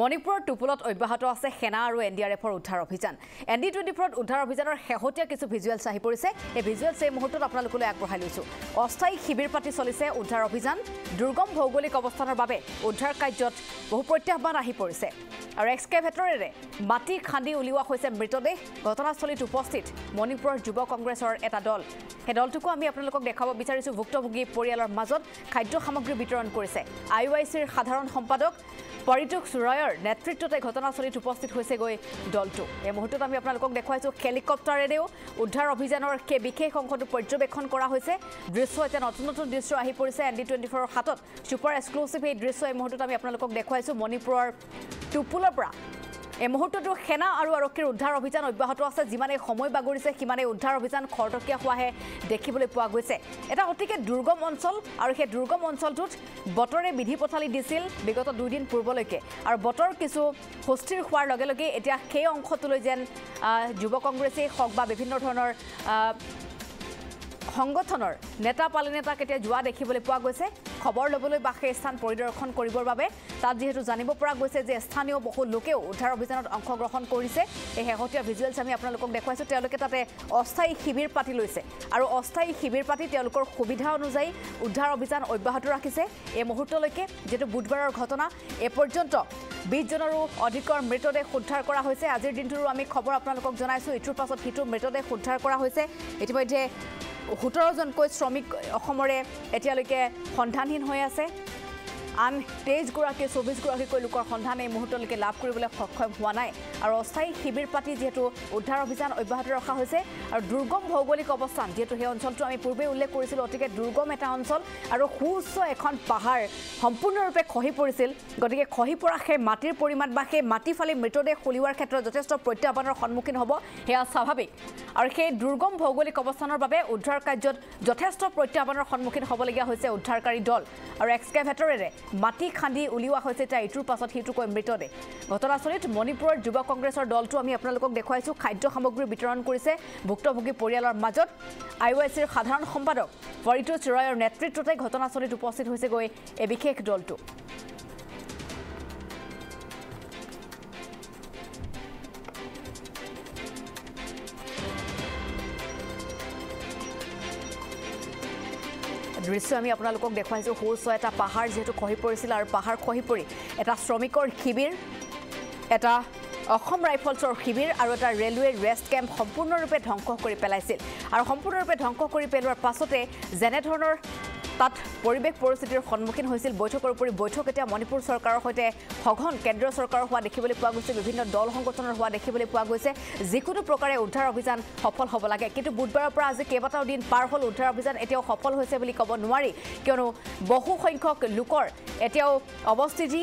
মণিপুৰৰ টুপুলত অব্যাহত আছে সেনা আৰু এনডিআরএফৰ উদ্ধাৰ অভিযান ND24 উদ্ধাৰ অভিযানৰ শেহতীয়া কিছু ভিজুৱেল আহি পৰিছে এই ভিজুৱেলছ এই মুহূৰ্তত আপোনালোকলৈ আগবঢ়াই লৈছো অস্থায়ী শিবিৰ পাতি চলিছে উদ্ধাৰ অভিযান দুৰ্গম ভৌগোলিক অৱস্থানৰ বাবে উদ্ধাৰ কাৰ্যত বহু প্ৰত্যাহ্বান আহি পৰিছে আৰু এক্সকেভেটৰেৰে মাটি খান্দি উলিওৱা হৈছে মৃতদেহ ঘটনাস্থলীত উপস্থিত মণিপুৰৰ যুৱ কংগ্ৰেছৰ এটা দল এই দলটোক আমি আপোনালোকক দেখাব বিচাৰিছো ভুক্তভোগী পৰিয়ালৰ মাজত খাদ্য সামগ্ৰী বিতৰণ কৰিছে আইওআইচিৰ সাধাৰণ সম্পাদক परितोष सुरायर नेतृत्वते घटनास्थल उपस्थित होइसे गई दलटो ए मुहूर्तत आमी आपनालोকক देखाइছো হেলিকপ্টারেৰেও উদ্ধাৰ অভিযানৰ কে বিশেষ অংশটো পৰ্যবেক্ষণ কৰা হৈছে দৃশ্য এটা নতুন নতুন দৃশ্য আহি পৰিছে ND24 ৰ হাতত সুপাৰ এক্সক্লুসিভ এই দৃশ্য এই মুহূৰ্তত আমি আপোনালোকক দেখাইছো মণিপুৰৰ টুপুলৰ পৰা এই মুহূৰ্তটো সেনা আৰু আৰক্ষীৰ উদ্ধাৰ অভিযান অব্যাহত আছে যিমানে সময় বাগৰিছে সিমানে উদ্ধাৰ অভিযান খৰতকীয়া হোৱাহে দেখিবলৈ পোৱা গৈছে এটা অতিকে দুৰ্গম অঞ্চল আৰু সেই দুৰ্গম অঞ্চলটোত বতৰে বিধি পথালি দিছিল বিগত দুদিন পূৰ্বলৈকে আৰু বতৰ কিছু হস্তিৰ হোৱাৰ লগে লগে এতিয়া সেই অংশটোলৈ যেন যুৱ কংগ্ৰেছে হক বা বিভিন্ন ধৰণৰ সংগঠনৰ নেতা পালে নেতা কেতিয়া যোৱা দেখিবলৈ পোৱা গৈছে খবৰ লবলৈ বাখে স্থান পৰিদৰ্শন কৰিবৰ বাবে তাত যেহেতু জানিব পৰা গৈছে যে স্থানীয় বহু লোকেও উদ্ধাৰ অভিযানত অংশগ্ৰহণ কৰিছে এই হেহতীয়া ভিজুৱেলছ আমি আপোনালোকক দেখাইছো তেওঁলোকে তাতে অস্থায়ী শিবিৰ পাতি লৈছে আৰু অস্থায়ী শিবিৰ পাতি তেওঁলোকৰ সুবিধা অনুযায়ী উদ্ধাৰ অভিযান অব্যাহত ৰাখিছে এই মুহূৰ্তলৈকে যেটো বুধবাৰৰ ঘটনা এ পৰ্যন্ত 20 জনৰো অধিকৰ মৃতদেহ উদ্ধাৰ কৰা হৈছে আজিৰ দিনটোৰ আমি খবৰ আপোনালোকক জনাইছো ইটোৰ পাছত কিটো মৃতদেহ উদ্ধাৰ কৰা হৈছে ইতিমধ্যে 17 জনক শ্ৰমিক অসমৰে এতিয়ালৈকে সন্ধানহীন হৈ আছে আন 23 গৰাকী 24 গৰাকীকৈ লোকৰ সন্ধান এই মুহূৰ্তলৈকে লাভ কৰিবলৈ সক্ষম হোৱা নাই আৰু অস্থায়ী শিবিৰ পাতি যেটো উদ্ধাৰ অভিযান অব্যাহত ৰখা হৈছে আৰু দুৰ্গম ভৌগোলিক অৱস্থান যেটো সেই অঞ্চলটো আমি পূৰ্বে উল্লেখ কৰিছিলোঁ অতিকে দুৰ্গম এটা অঞ্চল আৰু খুচ এখন পাহাৰ সম্পূৰ্ণৰূপে খহি পৰিছিল গতিকে খহি পৰা সেই মাটিৰ পৰিমাণ বা সেই মাটি ফালি মৃতদেহ খুলিৱাৰ ক্ষেত্ৰত যথেষ্ট প্ৰত্যাহ্বানৰ সন্মুখীন হ'ব হেয়া স্বাভাৱিক আৰু সেই দুৰ্গম ভৌগোলিক অৱস্থানৰ বাবে উদ্ধাৰ কাৰ্যত যথেষ্ট প্ৰত্যাহ্বানৰ সন্মুখীন হ'বলগীয়া হৈছে উদ্ধাৰকাৰী দল আৰু এক্সকেভেটৰেৰে মাটি খান্দি উলিওৱা হৈছে তা ইটোৰ পাছত হিতুকৈ মৃতদেহ ঘটনাস্থলীত মণিপুৰৰ যুৱ কংগ্ৰেছৰ দলটো আমি আপোনালোকক দেখাইছো খাদ্য সামগ্ৰী বিতৰণ কৰিছে ভুক্তভোগী পৰিয়ালৰ মাজত আইওআইচিৰ সাধাৰণ সম্পাদক পৰিতোষ ৰায়ৰ নেতৃত্বতে ঘটনাস্থলীত উপস্থিত হৈছে গৈ এই বিশেষ দলটো দৃশ্য আমি আপোনালোকক দেখাইছো হোছ এটা পাহাৰ যেটো খহি পৰিছিল আৰু পাহাৰ খহি পৰি এটা শ্ৰমিকৰ শিবিৰ এটা অসম ৰাইফলছৰ শিবিৰ আৰু এটা ৰেলৱে ৰেষ্ট কেম্প সম্পূৰ্ণৰূপে ধ্বংস কৰি পেলাইছিল আৰু সম্পূৰ্ণৰূপে ধ্বংস কৰি পেলোৱাৰ পাছতে যেনে ধৰণৰ তাত পৰিৱেশ পৰিস্থিতিৰ সন্মুখীন হৈছিল বৈঠকৰ উপৰি বৈঠক এতিয়া মণিপুৰ চৰকাৰৰ সৈতে সঘন কেন্দ্ৰীয় চৰকাৰৰ হোৱা দেখিবলৈ পোৱা গৈছে বিভিন্ন দল সংগঠনৰ হোৱা দেখিবলৈ পোৱা গৈছে যিকোনো প্ৰকাৰে উদ্ধাৰ অভিযান সফল হ'ব লাগে কিন্তু বুধবাৰৰ পৰা আজি কেইবাটাও দিন পাৰ হ'ল উদ্ধাৰ অভিযান এতিয়াও সফল হৈছে বুলি ক'ব নোৱাৰি কিয়নো বহু সংখ্যক লোকৰ এতিয়াও অৱস্থিতি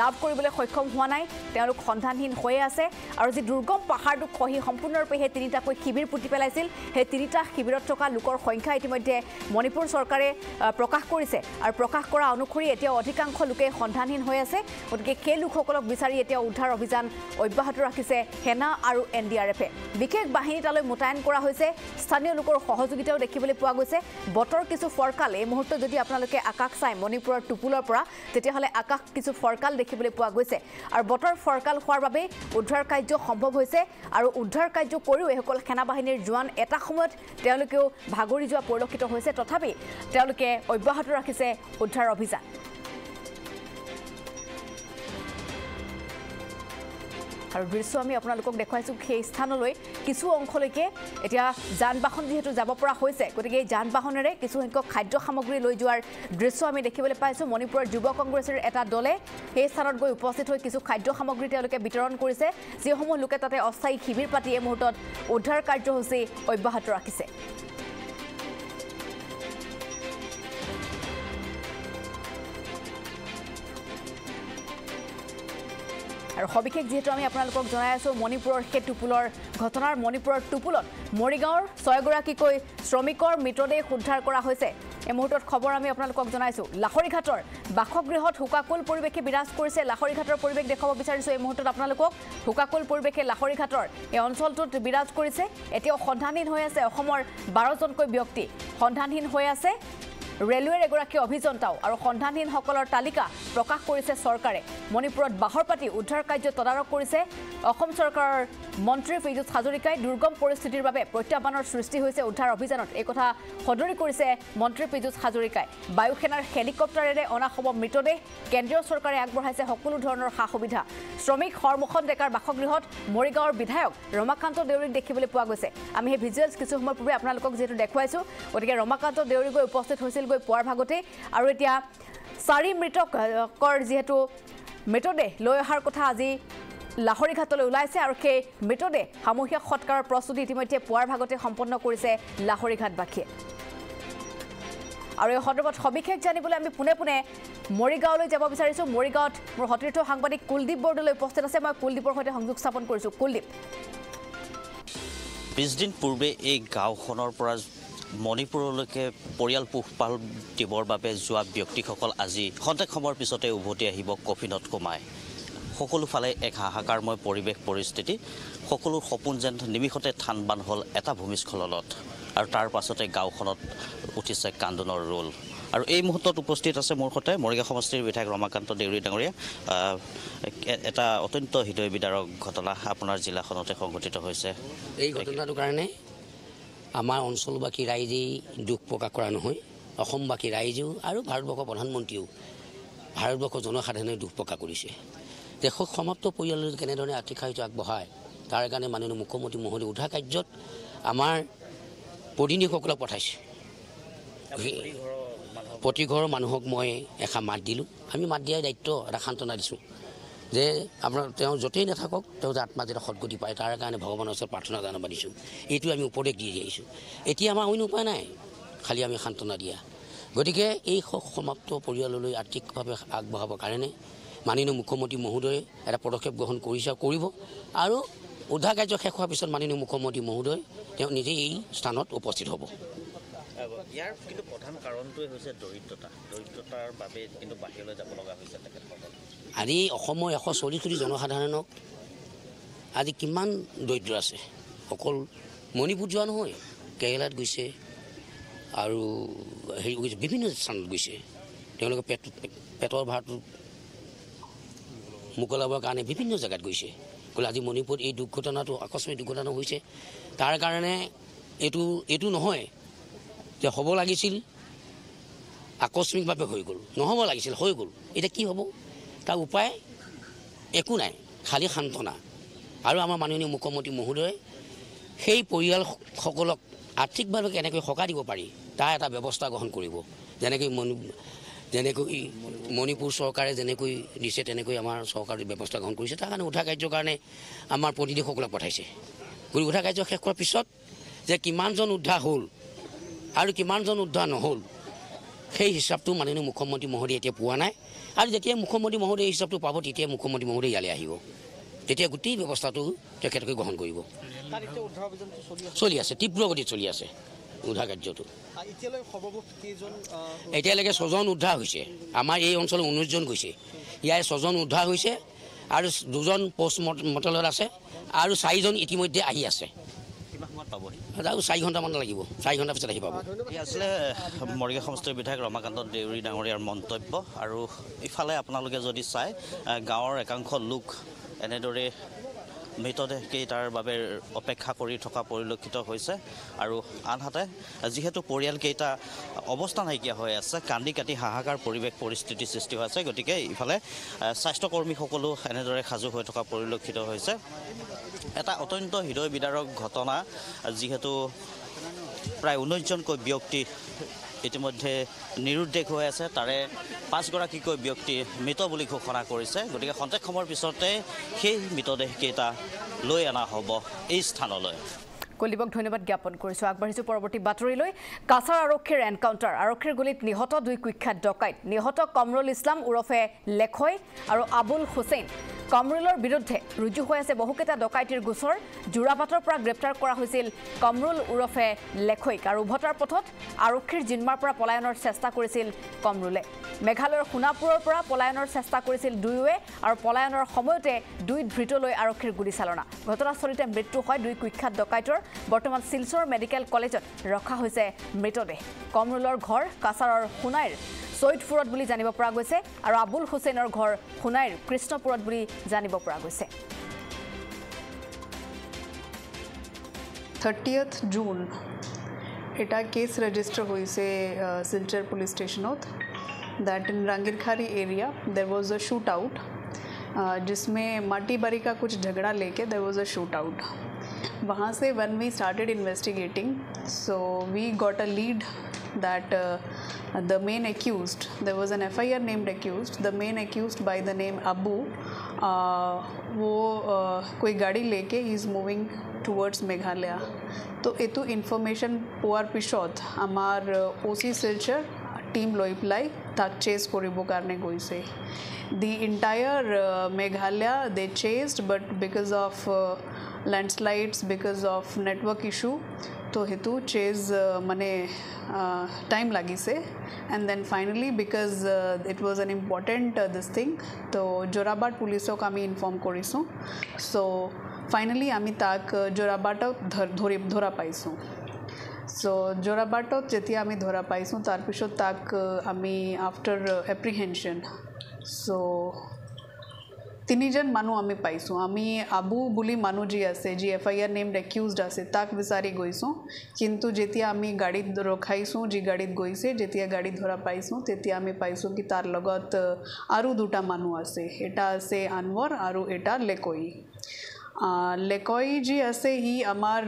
লাভ কৰিবলৈ সক্ষম হোৱা নাই তেওঁলোক সন্ধানহীন হৈ আছে আৰু যি দুৰ্গম পাহাৰটো খহি সম্পূৰ্ণৰূপে সেই তিনিটাকৈ শিবিৰ পুতি পেলাইছিল সেই তিনিটা শিবিৰত থকা লোকৰ সংখ্যা ইতিমধ্যে মণিপুৰ চৰকাৰে প্ৰকাশ কৰিছে আৰু প্ৰকাশ কৰা অনুসৰি এতিয়া অধিকাংশ লোকে সন্ধানহীন হৈ আছে গতিকে সেই লোকসকলক বিচাৰি এতিয়া উদ্ধাৰ অভিযান অব্যাহত ৰাখিছে সেনা আৰু NDRFে বিশেষ বাহিনী তালৈ মোতায়েন কৰা হৈছে স্থানীয় লোকৰ সহযোগিতাও দেখিবলৈ পোৱা গৈছে বতৰ কিছু ফৰকাল এই মুহূৰ্তত যদি আপোনালোকে আকাশ চাই মণিপুৰৰ টুপুলৰ পৰা তেতিয়াহলে আকাশ কিছু ফৰকাল দেখিবলৈ পোৱা গৈছে আৰু বতৰ ফৰকাল হোৱাৰ বাবে উদ্ধাৰ কাৰ্য সম্ভৱ হৈছে আৰু উদ্ধাৰ কাৰ্য কৰিও এসকল সেনা বাহিনীৰ জোৱান এটা সময়ত তেওঁলোকেও ভাগৰি যোৱা পৰিলক্ষিত হৈছে তথাপি তেওঁলোকে অব্যাহত ৰাখিছে উদ্ধাৰ অভিযান আৰু দৃশ্য আমি আপোনালোকক দেখাইছো সেই স্থানলৈ কিছু অংশলৈকে এতিয়া যান বাহন যেহেতু যাব পৰা হৈছে গতিকে এই যান বাহনেৰে কিছু সংখ্যক খাদ্য সামগ্ৰী লৈ যোৱাৰ দৃশ্য আমি দেখিবলৈ পাইছো মণিপুৰৰ যুৱ কংগ্ৰেছৰ এটা দলে সেই স্থানত গৈ উপস্থিত হৈ কিছু খাদ্য সামগ্ৰী তেওঁলোকে বিতৰণ কৰিছে যিসমূহ লোকে তাতে অস্থায়ী শিবিৰ পাতি এই মুহূৰ্তত উদ্ধাৰ কাৰ্যসূচী অব্যাহত ৰাখিছে আৰু সবিশেষ যেটো আমি আপোনালোকক জনাই আছো মণিপুৰৰ টুপুলৰ ঘটনাৰ মণিপুৰৰ টুপুলত মৰিগাঁওৰ 6 গৰাকীকৈ শ্ৰমিকৰ মৃতদেহ উদ্ধাৰ কৰা হৈছে এই মুহূৰ্তত খবৰ আমি আপোনালোকক জনাইছো লাহৰি ঘাটৰ বাসগৃহত হুকাকুল পৰিৱেশে বিৰাজ কৰিছে লাহৰি ঘাটৰ পৰিৱেশ দেখাব বিচাৰিছো এই মুহূৰ্তত আপোনালোকক হুকাকুল পৰিৱেশে লাহৰি ঘাটৰ এই অঞ্চলটোত বিৰাজ কৰিছে এতিয়াও সন্ধানহীন হৈ আছে অসমৰ 12 জনকৈ ব্যক্তি সন্ধানহীন হৈ আছে रेलवेर एगराकी अभियंताओ और सन्धानहीन तालिका प्रकाश करिसे सरकारे। मणिपुर बाहर पाती उद्धार कार्य तदारक करिसे असम सरकार मंत्री पीयूष हाजरिकाय। दुर्गम परिस्थितिर बारे प्रत्याहबानर सृष्टि होइसे उद्धार अभियानत एक कथा सदरी करिसे मंत्री पीयूष हाजरिकाय। वायुसेनार हेलिकप्टारेरे अना होब मृतदेह केंद्रीय सरकारे आगबढ़ाइसे हकलो धरणर हा सुविधा। श्रमिक हरमुखन डेकार बासगृहत मरिगाँवर विधायक रमाकान्त देउरीक देखिबले पा गई। आम हे भिजुअल्स किछु समय पूर्वे आपनालोকক जेतु देखाइछु। गतिके रमाकान्त देउरी गई उपस्थित होइसिल गई पुवार भागते और एतिया सारी मृतकर जीतु मृतदेह लय अहार कथा आज लाहरी घाटल ऊल्स और मृतदेह सामूहिक सत्कार प्रस्तुति इतिम्य पुवार भागते सम्पन्न करिसे लाहरी घाटवासिये। और यह सन्दर्भत सविशेष जानबले आम पुने पुने मरिगाँवल जा विचार। मरिगाँव मोर सतीर्थ सांबादिक कुलदीप बरदलै उपस्थित आछे। मैं कुलदीपर सहित संयोग स्थापन करिछु। कुलदीप 20 दिन पूर्वे ए गाँवखनर परा मणिपुरलैके परियाल पुखपाल दिबर बारे जोआ व्यक्तिसकल आजि खन्तेक समयर पिछते उभति आहिब कफिनत कमाय। सकलो फाले एक हाहाकारमय परिवेश परिस्थिति। सकलो सपोन जेन निमिषते थान बान हल एटा भूमिस्खलनत और तार पासते गाँवखनत उठिसे कान्दोनर रोल। और यह मुहूर्त उपस्थित आसे मोर सते मरिगाँव समष्टिर विधायक रमाकान्त देउरी डांगरिया। एटा अत्यंत हृदय विदारक घटना आपनार जिलाखनते संघटित होइसे। एई घटनाटोर कारणे आमार अञ्चलबासी राइजेई दुख प्रकाश करा নহয়, অসমবাসী ৰাইজেও আৰু ভাৰতবৰ্ষৰ প্ৰধানমন্ত্ৰীও ভাৰতবৰ্ষৰ জনসাধাৰণে দুখ প্ৰকাশ কৰিছে। দেশক সমাপ্ত পৰিয়ালৰ কেনেধৰণে আৰ্থিক সাহায্য আগবঢ়ায় তাৰ কাৰণে মাননীয় মুখ্যমন্ত্ৰী মহোদয়ে উদ্ধাৰ কাৰ্যত আমাৰ প্ৰতিনিধিসকলক পঠাইছে। प्रति घर मानुक मैं एखा मात दिलूँ। आम मात दिया दायित्व एट सान्तना दूँ जे अपना जते नाथक आत्मा जो सदगति पाए तार कारण भगवान ऊपर प्रार्थना जानवा दूँ। यू आम उपदेश दी जाए आम अन्य उपाय ना खाली आम सान्तना दिया। गति के समाप्त परियाल आर्थिक भाव आगे कारण माननीय मुख्यमंत्री महोदय एट पदक्षेप ग्रहण कर उद्धार कार्य शेष हार पद माननीय मुख्यमंत्री महोदय निजे स्थान उपस्थित हम। यार किन्तु प्रधान कारणटोए होइसे दरिद्रता। दरिद्रतार बारे किन्तु बाहिरले যাব লগা হৈছে তেখেতসকল। আজি অসমৰ 140 কোটি জনসাধাৰণক আজি কিমান দৰিদ্ৰ আছে। অকল মণিপুৰ যোৱা নহয়, কেৰেলাত গৈছে আৰু বিভিন্ন স্থানত গৈছে। তেওঁলোকে পেটৰ ভাৰটো মুকলাবৰ কাৰণে বিভিন্ন জেগাত গৈছে। গ'ল আজি মণিপুৰ এই দুৰ্ঘটনাটো আকস্মিক দুৰ্ঘটনা হৈছে। তাৰ কাৰণে এইটো নহয় যে হব লাগিছিল আকস্মিকভাৱে হৈ গ'ল, নহব লাগিছিল হৈ গ'ল। এটা কি হব তাৰ উপায় একো নাই, খালি সান্তনা। আৰু আমাৰ মাননীয় মুখ্যমন্ত্ৰী মহোদয়ে সেই পৰিয়ালসকলক আৰ্থিকভাৱে কেনেকৈ সহায় দিব পাৰি তাৰ এটা ব্যৱস্থা গ্ৰহণ কৰিব। যেনেকৈ মণিপুৰ চৰকাৰে যেনেকৈ দিছে তেনেকৈ আমাৰ চৰকাৰে ব্যৱস্থা গ্ৰহণ কৰিছে। তাৰ কাৰণে উদ্ধাৰ কাৰ্যৰ কাৰণে আমাৰ প্ৰতিনিধিসকলক পঠাইছে। গতিকে উদ্ধাৰ কাৰ্য শেষ কৰাৰ পিছত যে কিমানজন উদ্ধাৰ হ'ল और किमानजन उद्धार नहल সেই হিসাবটো माननीय मुख्यमंत्री महोदय এতিয়া পোৱা নাই। और যেতিয়া मुख्यमंत्री महोदय हिसाबটো পাব তেতিয়া मुख्यमंत्री महोदय ইয়ালে আহিব, তেতিয়া গোটেই ব্যৱস্থাটো তেখেতক গ্ৰহণ কৰিব। চলি আছে, তীব্ৰ গতিত চলি আছে উদ্ধাৰ কাৰ্যটো। এতিয়ালৈকে 6জন উদ্ধাৰ হৈছে। আমাৰ এই অঞ্চল 19 জন গৈছে, ইয়াৰ 6জন উদ্ধাৰ হৈছে আৰু 2জন পোষ্টমৰ্টেমত আছে আৰু 4জন ইতিমধ্যে আহি আছে। मरिगाँव समष्टिर विधायक रमाकान्त देउरी डांगरियार मंतव्य। और इफाले आपनालोके यदि चाय गाँवर एकांश लोक एनेदरे मृतदेहकटार अपेक्षा कर थका परिलक्षित होइसे। और आनहाते जीहेतु परियालकटा अवस्था नाइकिया हो आछे, कांदी काटी हाहाकार परिवेश परिस्थिति सृष्टि हो आछे। गतिके इफाले स्वास्थ्यकर्मी सकलो एनेदरे साजू हो थका परिलक्षित होइसे। एटा अत्यंत हृदय विदारक घटना। जीहेतु प्राय 19 जनको व्यक्ति इतिमध्ये निरुद्देश हो आछे, तारे 5 गराकीको व्यक्ति मृत বুলি ঘোষণা কৰিছে। গতিকে সন্তেক সময়ৰ পিছতে সেই মৃতদেহকেইটা লৈ অনা হ'ব এই স্থানলৈ। कुलदीपक धन्यवाद ज्ञापन करवर्ती बतरी। काछार आरक्षीर एनकाउंटार। आरक्षीर गुलित निहत 2 कुख्यात डकैत। निहत कमरुल इस्लाम उरफे लेखय और आबुल हुसैन। कमरुलर विरुद्धे रुजु हो आछे बहुकेटा डकाइतिर गोचर जोरापाटर पर ग्रेप्तार करा होइसिल कमरुल उरफे लेखैक और उभटार पथत आरक्षीर जिनमार पर पलायनर चेष्टा करिसिल कमरुले मेघालयर खुनापुरर पर पलायनर चेष्टा करिसिल दुइवे और पलायनर समयते दुइ भृतलै आरक्षीर गुलिचालना घटनास्थलीते मृत्यु हय दुइ कुख्यात डकाइतर बर्तमान सिलचर मेडिकल कलेजत रखा होइसे मृतदेह कमरुलर घर कासारर खुनाइर सईदपुरत बुली जानिब परा गयसे और आबुल हुसैनर घर खुनाइर कृष्णपुरत बुली जानिब परा गयसे। 30 जून एटा केस रेजिस्टर हुई से Silchar police station that in Rangirkhari area there was a shoot out जिसमें माटी बारी का कुछ झगड़ा लेके there was a shoot out. वहाँ से one we started investigating so we got a lead that the main accused, there was an FIR named accused, the main accused by the name Abu, वो कोई गाड़ी लेके he is moving towards Meghalaya. तो एतु information पोआर पिशोत आमार OC Silchar team लोइपलाई ताक chase कोरिबो कारणे गोइसे the entire Meghalaya they chased but because of landslides, because of network issue तो हेतु चेज मने टाइम लगी से and then finally because it was an important this thing तो जोराबाट पुलिसों का मैं इन्फॉर्म करीसूँ सो फाइनली आमी ताक जोराबाट धोरा पाईसूँ सो जोराबाट जेतिया आमी धोरा पाईसूँ तार पिछो ताक आमी आफ्टर एप्रिहेंशन सो तिनीजन मानू आम्ही पाईसूँ आम्ही आबू बुली मानू जी आसे जी FIR नेम्ड एक्यूज्ड आसे ताक विचारी गईसूँ किंतु जेतिया आम्ही गाड़ीत रोखाईसूँ जी गाड़ीत गईसे जेतिया गाड़ी धरा पाईसूँ तेतिया आम्ही पाईसूँ कि तार लगत आरू दुटा मानू आसे एटा आसे अनवर आरू एटा लेकोई। लेकोई जी आसे ही अमार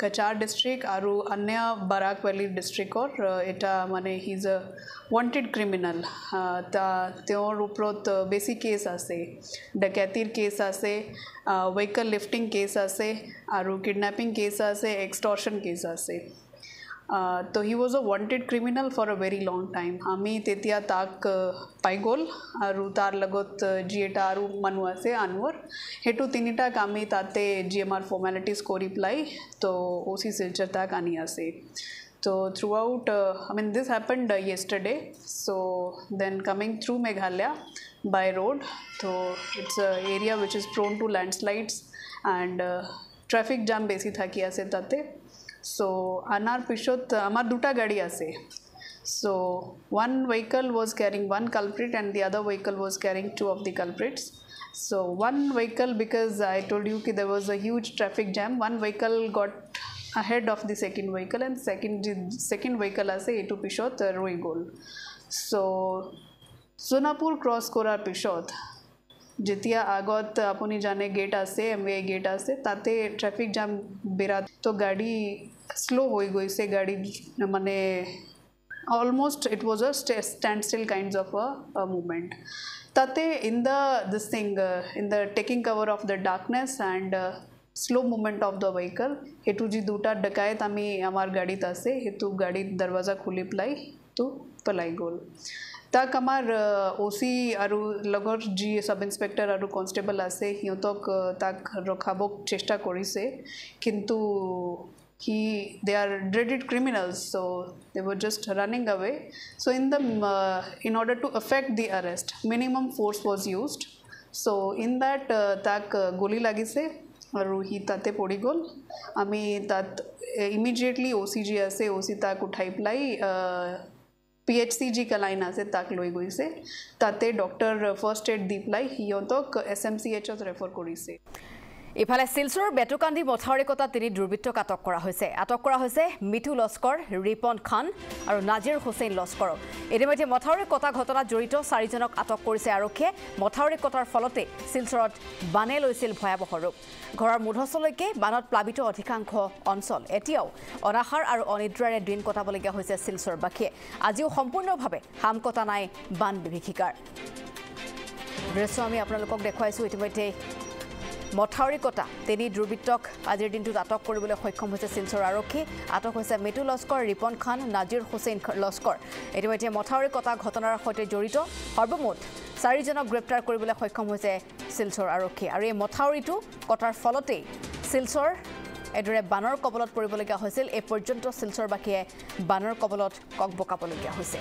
कचार डिस्ट्रिक्ट आरू अन्य बराक वैली डिस्ट्रिक्ट और एटा माने he is a wanted criminal त्योर उपरोत बेसी केस आसे डकैतीर केस आसे व्हीकल लिफ्टिंग केस आसे और किडनैपिंग केस आसे एक्सटॉर्शन केस आसे तो he was a wanted criminal for a very long time आमी तेतिया ताक पाइगोल और तार लगत जी एटा आरू मनुआ से अनवर हेटू तीनिटा कामी ताते जी एम आर फॉर्मेलिटीज कोरिप्लाई तो OC Silchar ताक आनी आसे so throughout I mean this happened yesterday so then coming through Meghalaya by road so it's a area which is prone to landslides and traffic jam besi thaki ase tate so anar pishot amar duta gadi ase so one vehicle was carrying one culprit and the other vehicle was carrying two of the culprits so one vehicle because I told you ki there was a huge traffic jam one vehicle got ahead of the second vehicle and second vehicle ase etu pishot roi gol so Sonapur cross korar pishot jetia agot apuni jane gate ase amwe gate ase tate traffic jam birat to gadi slow hoi goise gadi mane almost it was a standstill kinds of a movement tate in the this thing in the taking cover of the darkness and slow movement of the vehicle हेतु जी दुटा डकायत आम्ही आमार गाडीत आसे हेतु गाड़ी दरवाजा खुली पलाई तो पलाई गोल ताक आमार OC आरू लगोर जी सब इंस्पेक्टर आरू कॉन्स्टेबल आसे हिंतक ताक रखाबो चेष्टा करीसे किंतु he they are dreaded criminals so they were just running away so in order to effect the arrest minimum force was used so in that ताक गोली लगी से और ही ताते पड़ी गोल आमी तात इमिजिएटली OC जी आसे OC ताक उठाई पलाई PHC जी कलाइन आसे ताक लोई गई से ताते डॉक्टर फर्स्ट एड दी पलाई हियो तक SMCH रेफर करी से। इफाले सिलचर बेटुकान्दी मथावरी कटा तीन दुर्बृत्तक आटक करा होइसे मिठू लस्कर रिपन खान और नाजिर हुसैन लस्कर इतिमध्य मथावरी कटा घटना जड़ित चारिजनक आटक करिसे आरक्षीये मथावरी कटार फलते सिलचरत बाने लैसिल भयावह रूप घरर मुधसलैके बानत प्लावित अधिकांश अंचल एतियाओ अनाहार और अनिद्रारे दिन कटाबलगिया होइसे सिलचरबाखीये आजिओ सम्पूर्णभावे हाम कटा नाय बान विभीषिकार दृश्य आमी आपनालोকক देखुवाइछु इतिमध्य मथावरिकता दुर्बृत्तक आजिर दिन आटक सक्षम होइसे सिलचर आरक्षी आटक होइसे मिटु लस्कर रिपन खान नाजिर हुसैन लस्कर इतिमध्ये मथावरिकता घटनार सहित जड़ित सर्वमुठ चारिजनक ग्रेप्तार কৰিবলৈ सक्षम होइसे सिलचर आरक्षी और यह मथावरिटु कटार फलते सिलचर एदरे बानर कबलत परिबलगिया होइसिल ए पर्यंत सिलचरबाखिये बानर कबलत ककबकाबलगिया होइसे।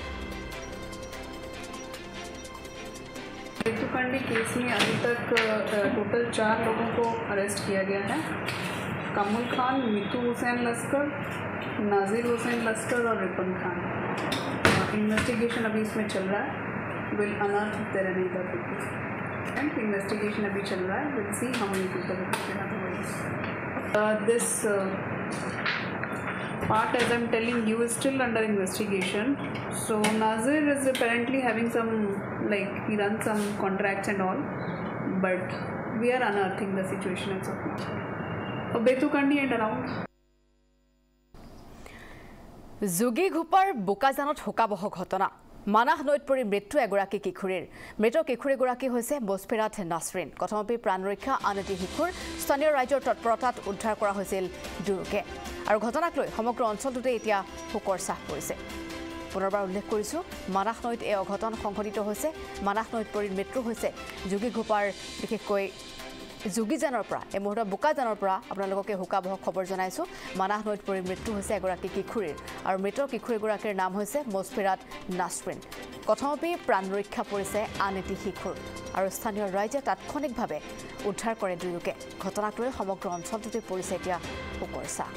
मृत्युकांडी केस में अभी तक टोटल 4 लोगों को अरेस्ट किया गया है। कमल खान, मितू हुसैन लस्कर, नाजिर हुसैन लस्कर और रिपन खान। इन्वेस्टिगेशन अभी इसमें चल रहा है। Will unearth there in the case and investigation अभी चल रहा है। Will see how many people this part as I'm telling you is still under investigation. So Nazir is apparently having some he runs some contracts and all, but we are unearthing the situation as of now. Betukandi and around Zugi Gupar Bukazanot Hokabah घटना मानाह नईत परि मृत्यु एगराकी किशोरीर मृत किशोरीगराकी होइसे बसफेरात नासरीन कथमपि प्राण रक्षा आन eighty शिशुर स्थानीय riser तत्परतात उद्धार करा होइसिल दुरोके और घटनाक लई समग्र अंचलटुते एतिया हुकर साह परिसे। पुनरबार उल्लेख करिसु मानाह नईत ए अघटन संघटित होइसे। मानाह नईत परि मृत्यु होइसे जोगी घोपार बिशेषকৈ जोगीजानर परा ए मुहूर्त बुकाजानर परा आपनालोकके हुकाबह खबर जनाइसु। मानाह नईत परि मृत्यु होइसे एगराकी किशोरीर और मृत किशोरीगराकीर नाम होइसे बसफेरात नासरीन कथमपि प्राण रक्षा परिसे आन एटी शिशुर और स्थानीय राइजे तात्क्षणिकभावे उद्धार करे दुयोके घटनाक लई समग्र अंचलटुते परिसे एतिया हुकर साह।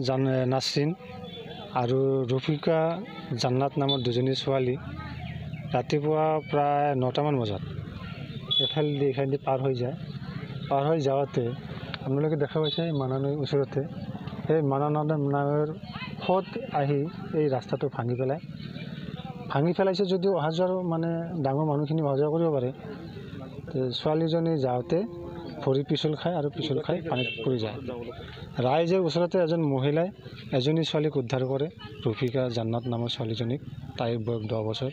नासरीन और रफिका जन्नत नाम दूजनी छाली रातिपुआ प्राय 9टामान बजात एफाल पार हो जाए। पार हो जाते अपने लोग देखा पासी मानानई ऊरते मानानर खत रास्ता तो भांगी पेल जो अहर जो मानने डाँगर मानुखिन अहर जो पे छालीजी जाते भरी पिछल खाए और पिछल खाई पानी पड़ जाए। राइजे ऊरते एजन महिला एजनी छालीक उद्धार करे रफिका जन्नत नाम छालीजी ताइर बयस 10 बछर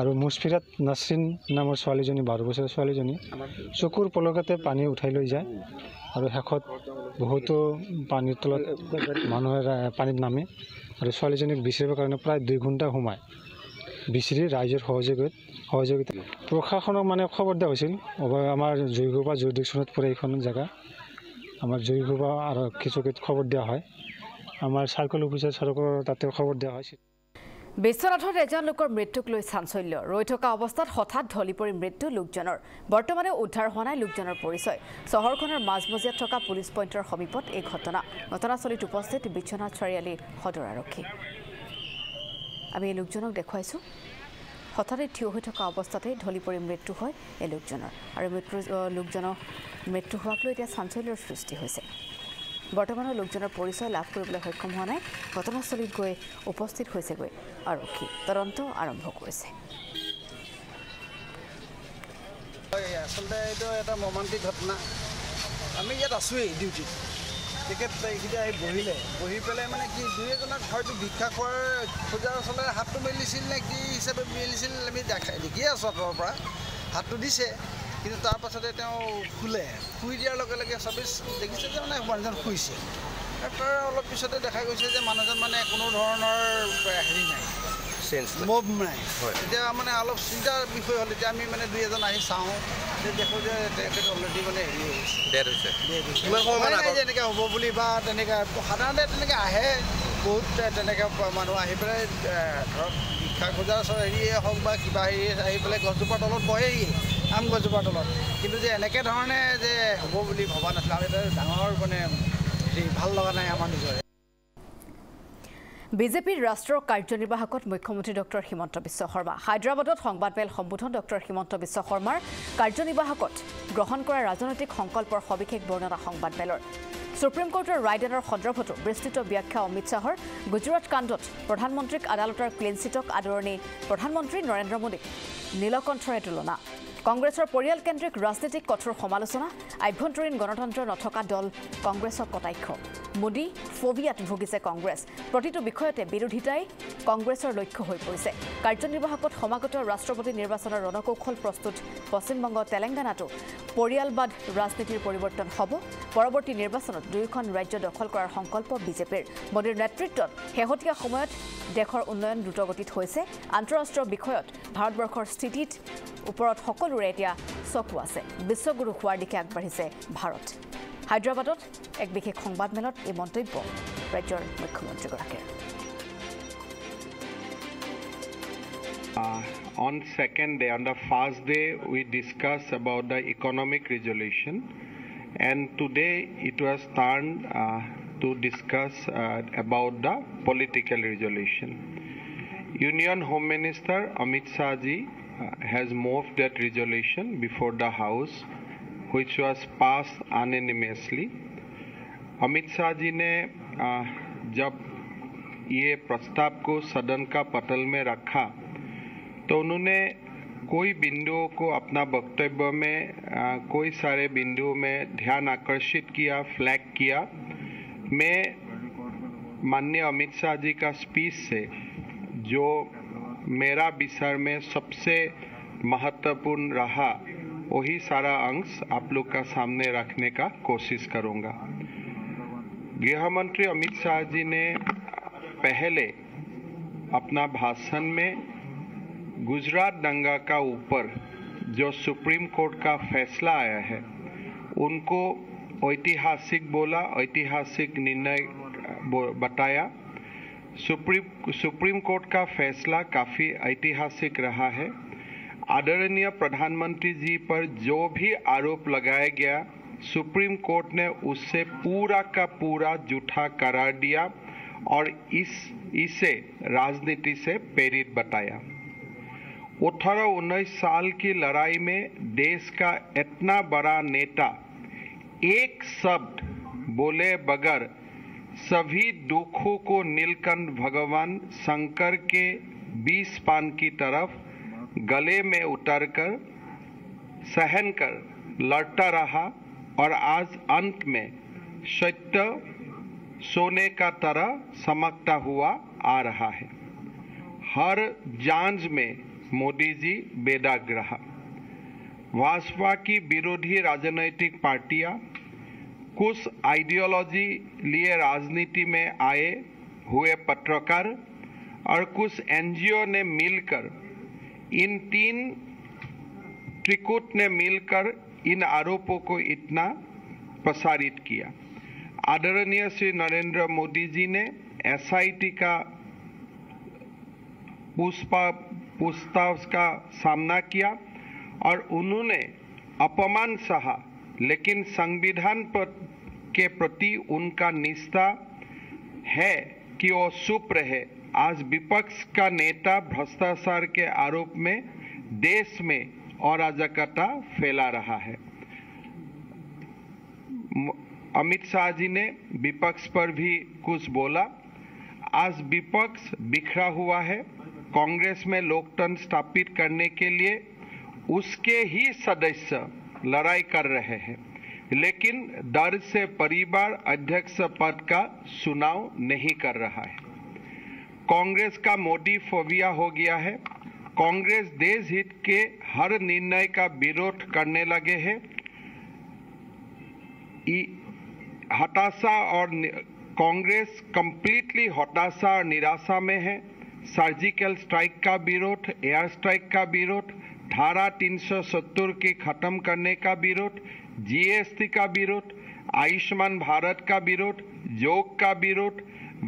और मुसफिरात नासरीन नाम छालीजी 12 बछर छालीजी चकुर पलकते पानी उठाई लै जाए और शेषत बहुतो पानी तलत मानुहे पानी नामे और छालीजी विचर कारण प्राय 2 घंटा सोमाय विचि राइजर सहयोगिता प्रशासनक मानने खबर दिया आम जुईगोपा जुरिडिक्शनत पड़े ये जगह आम जुईगोपा आरक्षी चौकीत खबर दिया है आम सार्कल अफिसार सरकार ताते खबर दिया है। विश्वनाथत एजन लोकर मृत्युक लई चांचल्य रही थका अवस्थात हठात ढलि परि मृत्यु लोकजनर बर्तमाने उद्धार होना लोकजनर परिचय शहरखनर माझमजियात थका पुलिस पॉइंटर समीपत एक घटना घटनास्थलीत उपस्थित विश्वनाथ चारियाली सदर आरक्षी। आमी ए लोकजनक देखाइछु हठाते ठिय हो थका अवस्थाते ढलि परि मृत्यु है ए लोकजनर और लोकजनक मृत्यु होवाक लई एटा चांचल्यर सृष्टि होइसे। बर्तमान लोकजनर परिचय लाभ কৰিবলৈ सक्षम होৱা নাই। घटनास्थलीत गई उपस्थित होइसे गई आरक्षी तदंत आरम्भ কৰিছে। आसलते एটো এটা মৰ্মান্তিক ঘটনা। আমি ইয়াত আছোই ডিউটি तेखिटा बहिले बहि पे मानने कि दुई एजक हूँ भिक्षा खोर खोजार आसमें हाथ तो मिली ने कि हिसाब मिली देखिए आसो अपना हाथ तो दिसे कि तारपाते खुले शुई दियारे सबे देखिसे मानने मानुजन शुसे तर अलग पीछते देखा गया मानुजन मानने कोधरण हेरी ना मोब ना मानने अलग चिंतार विषय हल मानने दुई एजन चाँव देखो अलरेडी मानने हेरी हम बोली साधारण बहुत मानु पे भिक्षा खोजार हेरिए हम क्या हेरिए गछजोपार तलत बहेरिए आम गछजोपार तलत कि एनेधरणे हम बोली भबा ना डाँगर मानने भल लगा ना आम निजरे। बीजेपीर राष्ट्रीय कार्यनिर्वाहक मुख्यमंत्री डॉक्टर हिमंत बिश्व शर्मा हायद्राबाद संवादमेल सम्बोधन डॉक्टर हिमंत बिश्व शर्मार कार्यनिर्वाहक ग्रहण कर राजनैतिक संकल्पर सविशेष वर्णना संवादमेलर सुप्रीम कोर्टर रायदानर सन्दर्भत विस्तृत व्याख्या। अमित शाहर गुजरात कांडत प्रधानमंत्रीक आदालतर क्लिनचिटक आदरणी प्रधानमंत्री नरेन्द्र मोदी नीलकण्ठरे तुलना। কংগ্ৰেছৰ পৰিয়াল কেন্দ্ৰিক ৰাজনীতিক কঠোৰ সমালোচনা আভ্যন্তৰীণ গণতন্ত্ৰ নথকা দল কংগ্ৰেছৰ কটাক্ষ মোদী ফোবিয়াত ভুগিছে কংগ্ৰেছ প্ৰতিটো বিষয়তে বিৰোধিতাই কংগ্ৰেছৰ লক্ষ্য হৈ পৰিছে কাৰ্যনিৰ্বাহকত সমাগত ৰাষ্ট্ৰপতি নিৰ্বাচনৰ ৰণকৌশল প্ৰস্তুত পশ্চিমবংগ তেলেংগানাটো পৰিয়ালবাদ ৰাজনীতিৰ পৰিৱৰ্তন হ'ব পৰৱৰ্তী নিৰ্বাচনত দুইখন ৰাজ্য দখল কৰাৰ সংকল্প বিজেপিৰ মোদীৰ নেতৃত্বত হেহতীয়া সময়ত দেশৰ উন্নয়ন দ্ৰুতগতিত হৈছে আন্তঃৰাষ্ট্ৰীয় বিষয়ত ভাৰতবৰ্ষৰ স্থিতিত ऊपर सकोरे चकू आसे विश्वगुरु हार दिखे आगे भारत हायद्राबाद एक विशेष संबादमेल यह मंत्य राज्य मुख्यमंत्री On second day, on the first day, we discussed about the economic resolution, and today it was turned to discuss about the political resolution. Union Home Minister Amit Shah ji has moved that resolution before the House, which was passed unanimously. Amit Shah ji ने जब ये प्रस्ताव को सदन का पटल में रखा तो उन्होंने कोई बिंदुओं को अपना वक्तव्य में कोई सारे बिंदुओं में ध्यान आकर्षित किया, फ्लैग किया। मैं माननीय अमित शाह जी का स्पीच से जो मेरा विचार में सबसे महत्वपूर्ण रहा वही सारा अंश आप लोग का सामने रखने का कोशिश करूंगा। गृह मंत्री अमित शाह जी ने पहले अपना भाषण में गुजरात दंगा का ऊपर जो सुप्रीम कोर्ट का फैसला आया है उनको ऐतिहासिक बोला, ऐतिहासिक निर्णय बताया। सुप्रीम कोर्ट का फैसला काफ़ी ऐतिहासिक रहा है। आदरणीय प्रधानमंत्री जी पर जो भी आरोप लगाया गया सुप्रीम कोर्ट ने उससे पूरा का पूरा झूठा करार दिया और इसे राजनीति से प्रेरित बताया। 18-19 साल की लड़ाई में देश का इतना बड़ा नेता एक शब्द बोले बगैर सभी दुखों को नीलकंठ भगवान शंकर के 20 पान की तरफ गले में उतारकर सहन कर लड़ता रहा और आज अंत में सत्य सोने का तरह चमकता हुआ आ रहा है। हर जांच में मोदी जी बेदाग रहा। भाजपा की विरोधी राजनीतिक पार्टियां कुछ आइडियोलॉजी लिए राजनीति में आए हुए पत्रकार और कुछ एनजीओ ने मिलकर इन तीन त्रिकूट ने मिलकर इन आरोपों को इतना प्रसारित किया। आदरणीय श्री नरेंद्र मोदी जी ने एसआईटी का पूछताछ का सामना किया और उन्होंने अपमान सहा लेकिन संविधान के प्रति उनका निष्ठा है कि वो चुप रहे। आज विपक्ष का नेता भ्रष्टाचार के आरोप में देश में अराजकता फैला रहा है। अमित शाह जी ने विपक्ष पर भी कुछ बोला। आज विपक्ष बिखरा हुआ है। कांग्रेस में लोकतंत्र स्थापित करने के लिए उसके ही सदस्य लड़ाई कर रहे हैं लेकिन डर से परिवार अध्यक्ष पद का चुनाव नहीं कर रहा है। कांग्रेस का मोदी फोबिया हो गया है। कांग्रेस देश हित के हर निर्णय का विरोध करने लगे हैं। हताशा और कांग्रेस कंप्लीटली हताशा और निराशा में है। सर्जिकल स्ट्राइक का विरोध, एयर स्ट्राइक का विरोध, धारा 370 के खत्म करने का विरोध, जीएसटी का विरोध, आयुष्मान भारत का विरोध, योग का विरोध,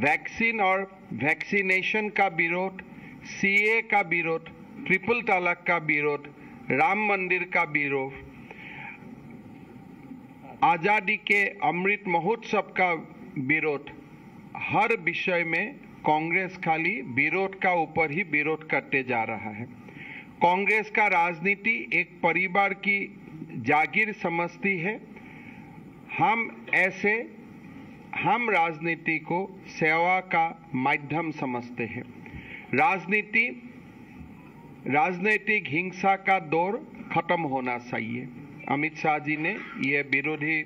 वैक्सीन और वैक्सीनेशन का विरोध, सीए का विरोध, ट्रिपल तलाक का विरोध, राम मंदिर का विरोध, आज़ादी के अमृत महोत्सव का विरोध। हर विषय में कांग्रेस खाली विरोध का ऊपर ही विरोध करते जा रहा है। कांग्रेस का राजनीति एक परिवार की जागीर समझती है। हम राजनीति को सेवा का माध्यम समझते हैं। राजनीतिक हिंसा का दौर खत्म होना चाहिए। अमित शाह जी ने ये विरोधी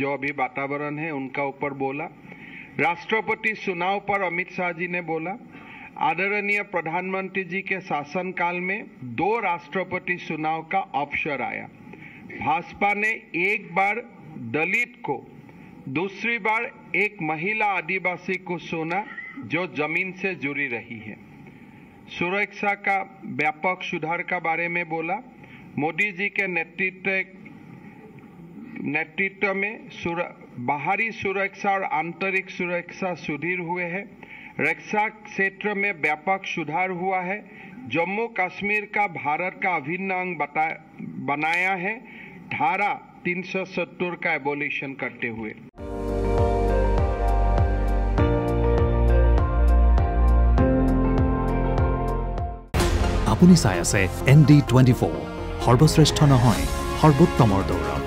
जो अभी वातावरण है उनका ऊपर बोला। राष्ट्रपति चुनाव पर अमित शाह जी ने बोला, आदरणीय प्रधानमंत्री जी के शासनकाल में 2 राष्ट्रपति चुनाव का अवसर आया। भाजपा ने एक बार दलित को, दूसरी बार एक महिला आदिवासी को चुना जो जमीन से जुड़ी रही है। सुरक्षा का व्यापक सुधार का बारे में बोला। मोदी जी के नेतृत्व में बाहरी सुरक्षा और आंतरिक सुरक्षा सुधीर हुए हैं। रक्षा क्षेत्र में व्यापक सुधार हुआ है। जम्मू कश्मीर का भारत का अभिन्न अंग बनाया है धारा 370 का एबोलिशन करते हुए। আপুনি চাই আছে ND24 সর্বশ্রেষ্ঠ নহয় সর্বোত্তমৰ দৌৰ।